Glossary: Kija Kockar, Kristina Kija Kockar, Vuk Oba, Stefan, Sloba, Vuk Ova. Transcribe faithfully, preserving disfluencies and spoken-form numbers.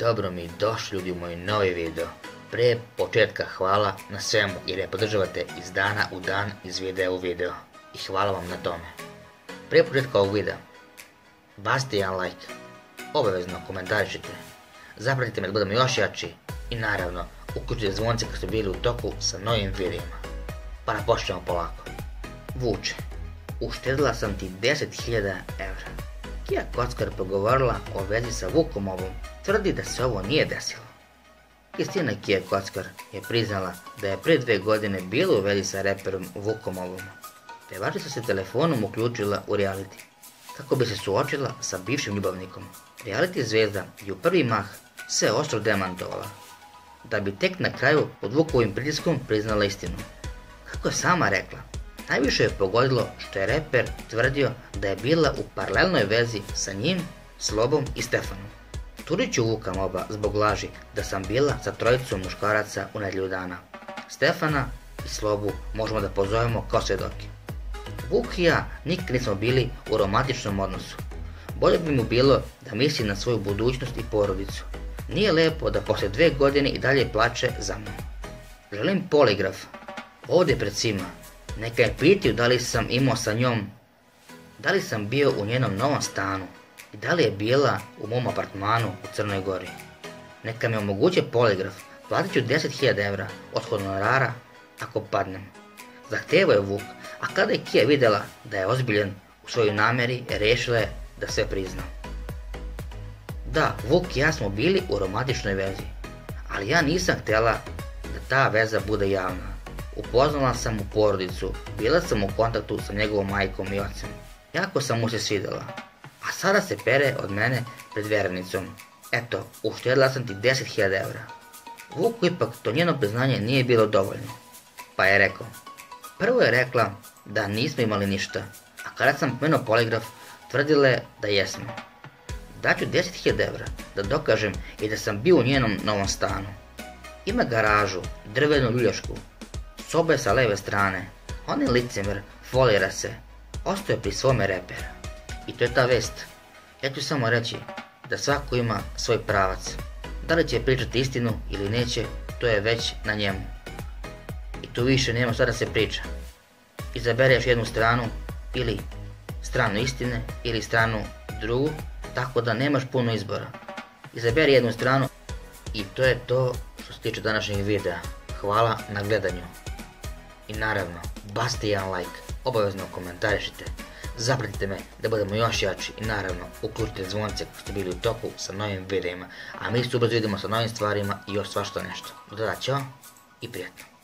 Dobro mi došli ljudi u moj novi video. Pre početka hvala na svemu jer je podržavate iz dana u dan, iz videa u video. I hvala vam na tome. Pre početka ovog videa, bacite jedan like, obavezno komentarišite, zapratite me da budemo još jači i naravno uključite zvonce kad ste bili u toku sa novim videima. Pa da počnemo polako. Vuče, uštedila sam ti deset hiljada evra. Kija Kockar pogovorila o vezi sa Vukom Ovom, tvrdi da se ovo nije desilo. Kristina Kija Kockar je priznala da je prije dve godine bila u vezi sa reperom Vukom Ovom. Pevačica su se telefonom uključila u reality, kako bi se suočila sa bivšim ljubavnikom. Reality zvezda je u prvi mah sve oštro demantovala, da bi tek na kraju pod Vukovim pritiskom priznala istinu. Kako je sama rekla, najviše je pogodilo što je reper tvrdio da je bila u paralelnoj vezi sa njim, Slobom i Stefanom. Tužit ću Vuka Oba zbog laži da sam bila sa trojicom muškaraca u nedjelju dana. Stefana i Slobu možemo da pozovemo kao svjedoke. Vuk i ja nikad nismo bili u romantičnom odnosu. Bolje bi mu bilo da misli na svoju budućnost i porodicu. Nije lepo da posle dve godine i dalje plače za mnom. Želim poligraf. Ovdje pred svima. Neka je pitaju da li sam imao sa njom, da li sam bio u njenom novom stanu i da li je bila u mom apartmanu u Crnoj Gori. Neka mi omoguće poligraf, platit ću deset hiljada evra od honorara ako padnem. Zahtevao je Vuk, a kada je Kija vidjela da je ozbiljan u svojoj nameri, rešila je da sve prizna. Da, Vuk i ja smo bili u romantičnoj vezi, ali ja nisam htjela da ta veza bude javna. Upoznala sam mu porodicu, bila sam u kontaktu sa njegovom majkom i ocem. Jako sam mu se svidjela, a sada se pere od mene pred vjernicom. Eto, uštedila sam ti deset hiljada evra. Vuku ipak to njeno priznanje nije bilo dovoljno, pa je rekao. Prvo je rekla da nismo imali ništa, a kada sam pomenuo poligraf, tvrdila je da jesmo. Daću deset hiljada evra da dokažem i da sam bio u njenom novom stanu. Ima garažu, drvenu ljuljašku. Soba je sa leve strane, on je licemer, folira se, ostaje pri svome reperu. I to je ta vest. Ja ću samo reći da svako ima svoj pravac. Da li će pričati istinu ili neće, to je već na njemu. I tu više nema šta da se priča. Izabereš jednu stranu, ili stranu istine, ili stranu drugu, tako da nemaš puno izbora. Izaberi jednu stranu i to je to što se tiče današnjeg videa. Hvala na gledanju. I naravno, bacite jedan like, obavezno komentarišite, zapratite me da budemo još jači i naravno, uključite zvonce koji ste bili u toku sa novim videima, a mi se ubrzo vidimo sa novim stvarima i još svašta nešto. Dodat ćao i prijatno.